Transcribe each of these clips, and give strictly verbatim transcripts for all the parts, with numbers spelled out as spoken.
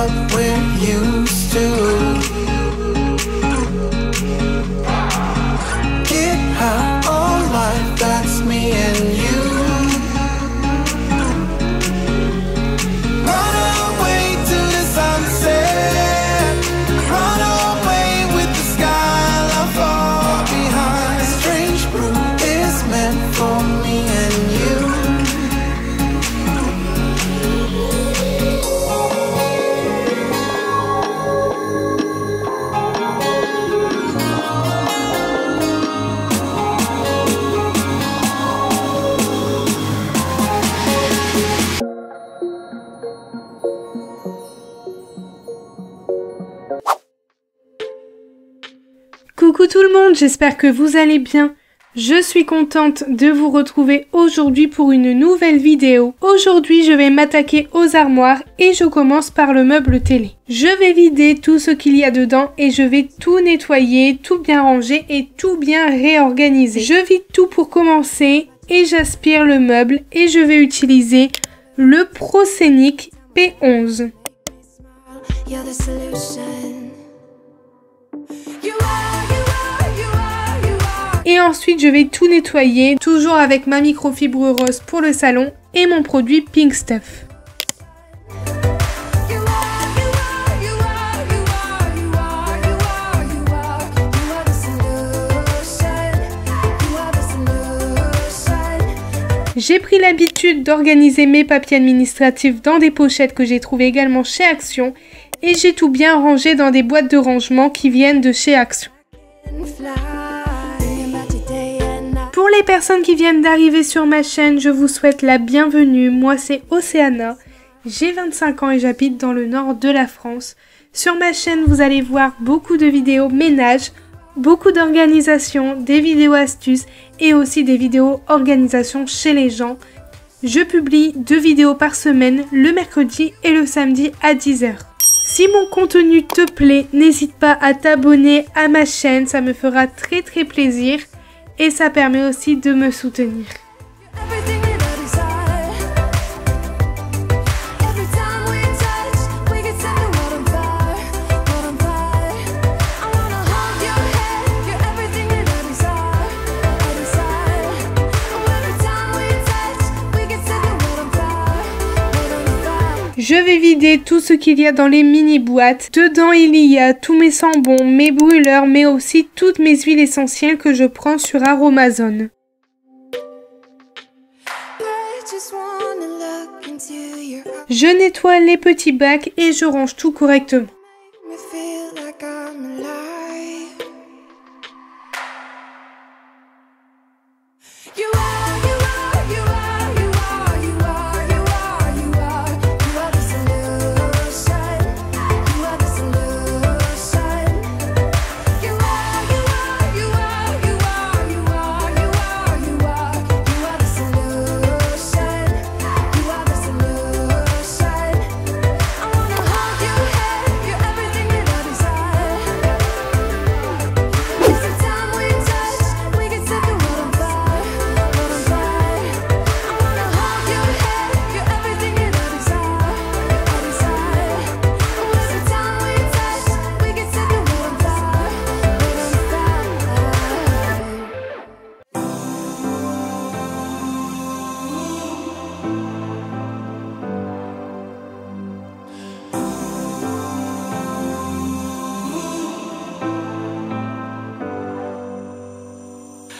what we're used to. Get high on life, that's me and you. Run away to the sunset, run away with the sky, I'll fall behind. Strange brew is meant for me and you. Coucou tout le monde, j'espère que vous allez bien. Je suis contente de vous retrouver aujourd'hui pour une nouvelle vidéo. Aujourd'hui, je vais m'attaquer aux armoires et je commence par le meuble télé. Je vais vider tout ce qu'il y a dedans et je vais tout nettoyer, tout bien ranger et tout bien réorganiser. Je vide tout pour commencer et j'aspire le meuble et je vais utiliser le Proscenic P onze. Et ensuite, je vais tout nettoyer, toujours avec ma microfibre rose pour le salon et mon produit Pink Stuff. J'ai pris l'habitude d'organiser mes papiers administratifs dans des pochettes que j'ai trouvées également chez Action et j'ai tout bien rangé dans des boîtes de rangement qui viennent de chez Action. Pour les personnes qui viennent d'arriver sur ma chaîne, je vous souhaite la bienvenue. Moi, c'est Océana, j'ai vingt-cinq ans et j'habite dans le nord de la France. Sur ma chaîne, vous allez voir beaucoup de vidéos ménage, beaucoup d'organisation, des vidéos astuces et aussi des vidéos organisation chez les gens. Je publie deux vidéos par semaine, le mercredi et le samedi à dix heures. Si mon contenu te plaît, n'hésite pas à t'abonner à ma chaîne, ça me fera très très plaisir. Et ça permet aussi de me soutenir. Je vais vider tout ce qu'il y a dans les mini boîtes. Dedans, il y a tous mes sambons, mes brûleurs, mais aussi toutes mes huiles essentielles que je prends sur Aromazone. Je nettoie les petits bacs et je range tout correctement.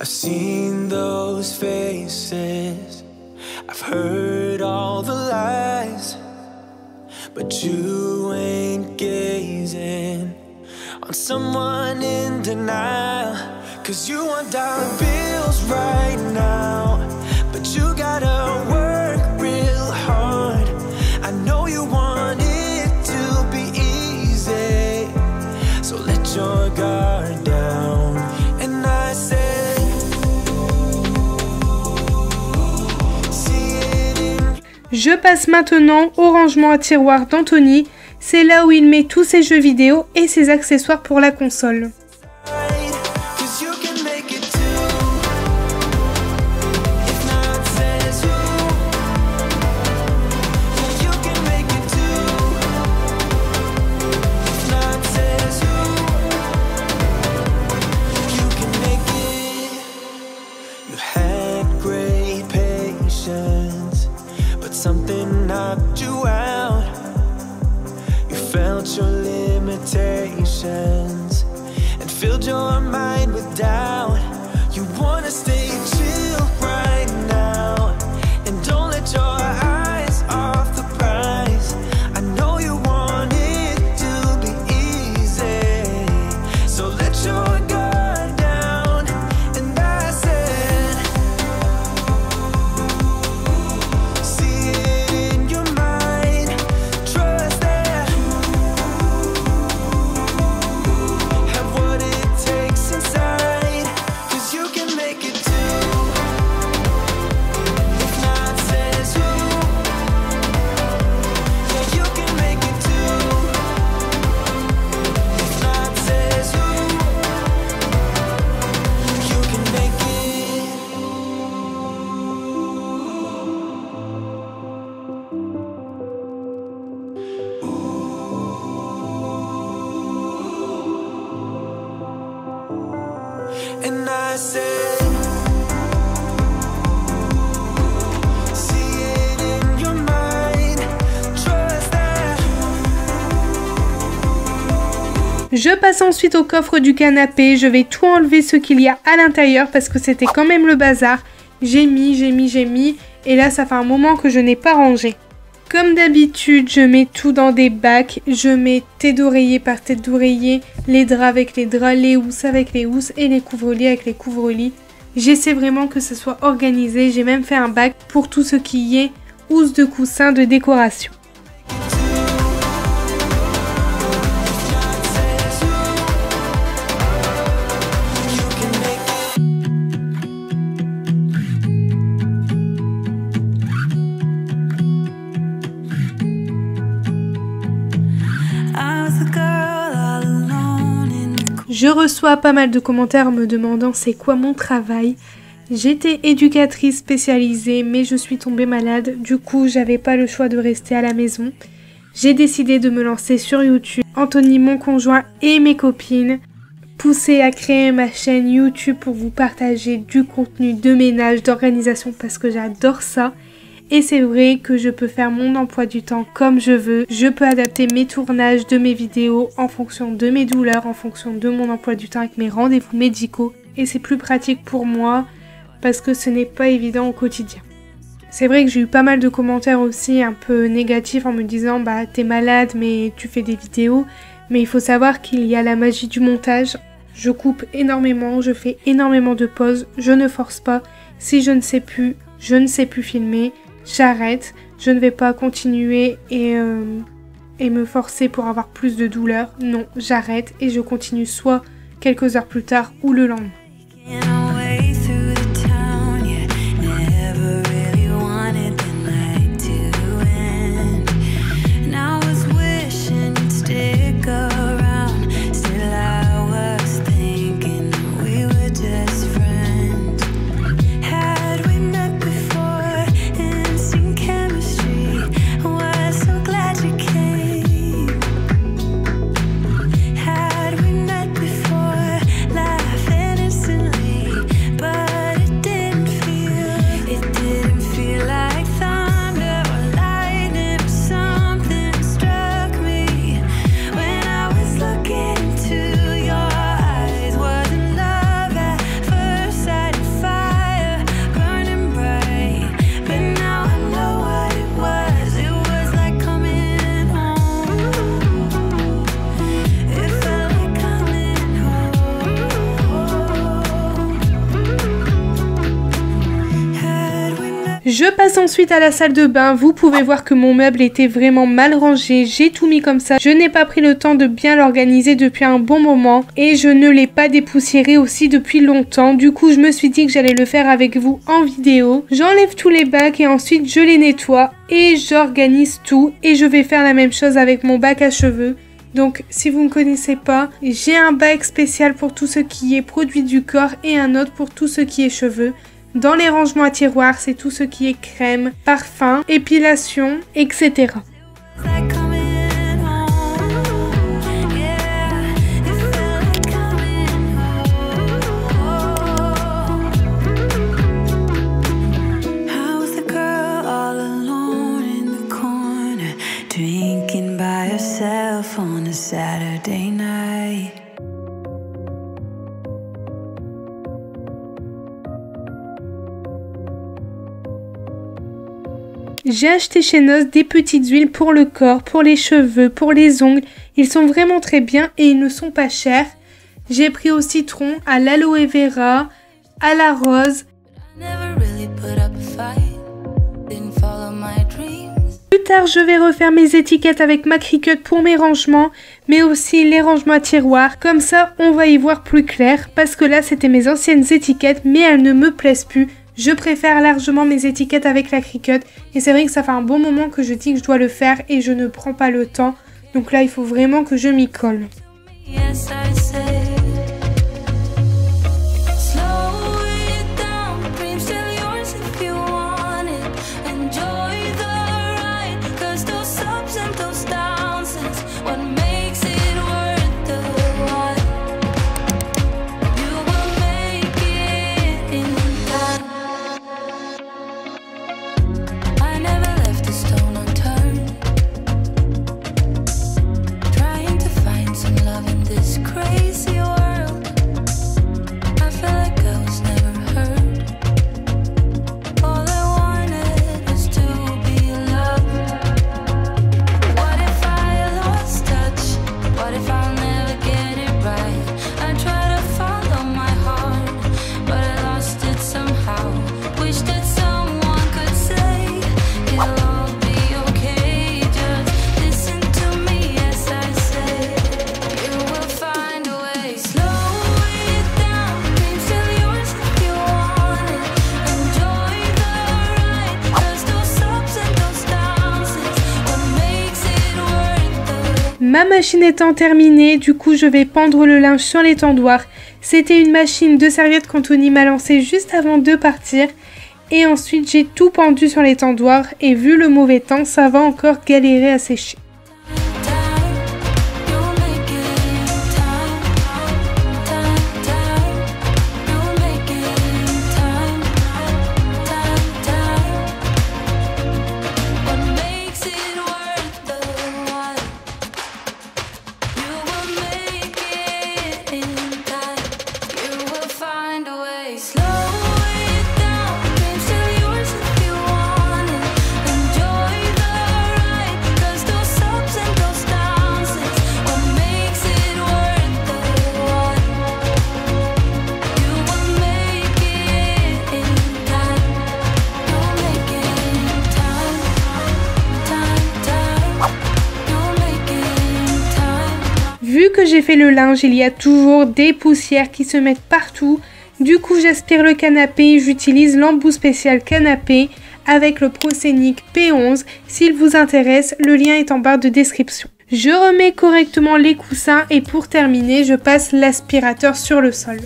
I've seen those faces, I've heard all the lies, but you ain't gazing on someone in denial. Cause you want dollar bills right now, but you gotta work real hard. I know you want it to be easy, so let your guard down. And I say je passe maintenant au rangement à tiroir d'Anthony, c'est là où il met tous ses jeux vidéo et ses accessoires pour la console. emotions and filled your mind with doubt. You wanna stay chill right now and don't let your eyes off the prize. I know you want it to be easy, so let your guard down. And I said, see it in your mind, trust that have what it takes inside, 'cause you can make it too. And I said, see it in your mind, trust that. Je passe ensuite au coffre du canapé. Je vais tout enlever ce qu'il y a à l'intérieur parce que c'était quand même le bazar. J'ai mis, j'ai mis, j'ai mis. Et là, ça fait un moment que je n'ai pas rangé. Comme d'habitude, je mets tout dans des bacs, je mets tête d'oreiller par tête d'oreiller, les draps avec les draps, les housses avec les housses et les couvre-lits avec les couvre-lits. J'essaie vraiment que ce soit organisé, j'ai même fait un bac pour tout ce qui est housse de coussin de décoration. Je reçois pas mal de commentaires me demandant c'est quoi mon travail. J'étais éducatrice spécialisée mais je suis tombée malade, du coup j'avais pas le choix de rester à la maison. J'ai décidé de me lancer sur YouTube. Anthony, mon conjoint et mes copines, poussé à créer ma chaîne YouTube pour vous partager du contenu de ménage, d'organisation parce que j'adore ça. Et c'est vrai que je peux faire mon emploi du temps comme je veux. Je peux adapter mes tournages de mes vidéos en fonction de mes douleurs, en fonction de mon emploi du temps avec mes rendez-vous médicaux. Et c'est plus pratique pour moi parce que ce n'est pas évident au quotidien. C'est vrai que j'ai eu pas mal de commentaires aussi un peu négatifs en me disant « bah t'es malade mais tu fais des vidéos ». Mais il faut savoir qu'il y a la magie du montage. Je coupe énormément, je fais énormément de pauses, je ne force pas. Si je ne sais plus, je ne sais plus filmer. J'arrête, je ne vais pas continuer et, euh, et me forcer pour avoir plus de douleur. Non, j'arrête et je continue soit quelques heures plus tard ou le lendemain. Je passe ensuite à la salle de bain. Vous pouvez voir que mon meuble était vraiment mal rangé. J'ai tout mis comme ça. Je n'ai pas pris le temps de bien l'organiser depuis un bon moment. Et je ne l'ai pas dépoussiéré aussi depuis longtemps. Du coup, je me suis dit que j'allais le faire avec vous en vidéo. J'enlève tous les bacs et ensuite je les nettoie. Et j'organise tout. Et je vais faire la même chose avec mon bac à cheveux. Donc, si vous ne connaissez pas, j'ai un bac spécial pour tout ce qui est produit du corps et un autre pour tout ce qui est cheveux. Dans les rangements à tiroirs, c'est tout ce qui est crème, parfum, épilation, et cetera. J'ai acheté chez Noz des petites huiles pour le corps, pour les cheveux, pour les ongles. Ils sont vraiment très bien et ils ne sont pas chers. J'ai pris au citron, à l'aloe vera, à la rose. Plus tard, je vais refaire mes étiquettes avec ma Cricut pour mes rangements, mais aussi les rangements à tiroirs. Comme ça, on va y voir plus clair, parce que là, c'était mes anciennes étiquettes, mais elles ne me plaisent plus. Je préfère largement mes étiquettes avec la Cricut, et c'est vrai que ça fait un bon moment que je dis que je dois le faire, et je ne prends pas le temps. Donc là, il faut vraiment que je m'y colle. Ma machine étant terminée, du coup je vais pendre le linge sur l'étendoir. C'était une machine de serviettes qu'Anthony m'a lancée juste avant de partir. Et ensuite j'ai tout pendu sur l'étendoir et vu le mauvais temps, ça va encore galérer à sécher. Vu que j'ai fait le linge, il y a toujours des poussières qui se mettent partout. Du coup, j'aspire le canapé, j'utilise l'embout spécial canapé avec le Proscenic P onze. S'il vous intéresse, le lien est en barre de description. Je remets correctement les coussins et pour terminer, je passe l'aspirateur sur le sol.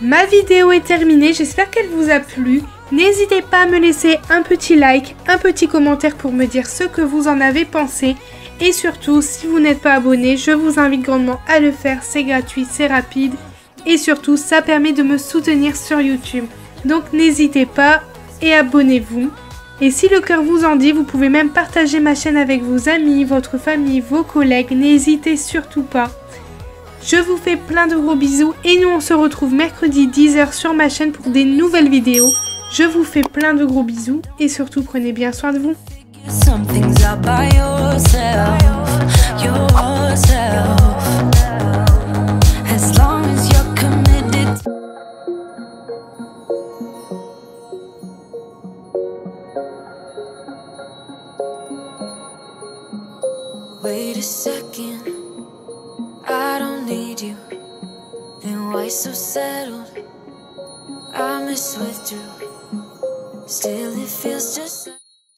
Ma vidéo est terminée, j'espère qu'elle vous a plu. N'hésitez pas à me laisser un petit like, un petit commentaire pour me dire ce que vous en avez pensé. Et surtout, si vous n'êtes pas abonné, je vous invite grandement à le faire, c'est gratuit, c'est rapide. Et surtout, ça permet de me soutenir sur YouTube. Donc n'hésitez pas et abonnez-vous. Et si le cœur vous en dit, vous pouvez même partager ma chaîne avec vos amis, votre famille, vos collègues, n'hésitez surtout pas. Je vous fais plein de gros bisous et nous on se retrouve mercredi dix heures sur ma chaîne pour des nouvelles vidéos. Je vous fais plein de gros bisous et surtout prenez bien soin de vous. So settled, I miswithdrew. Still, it feels just.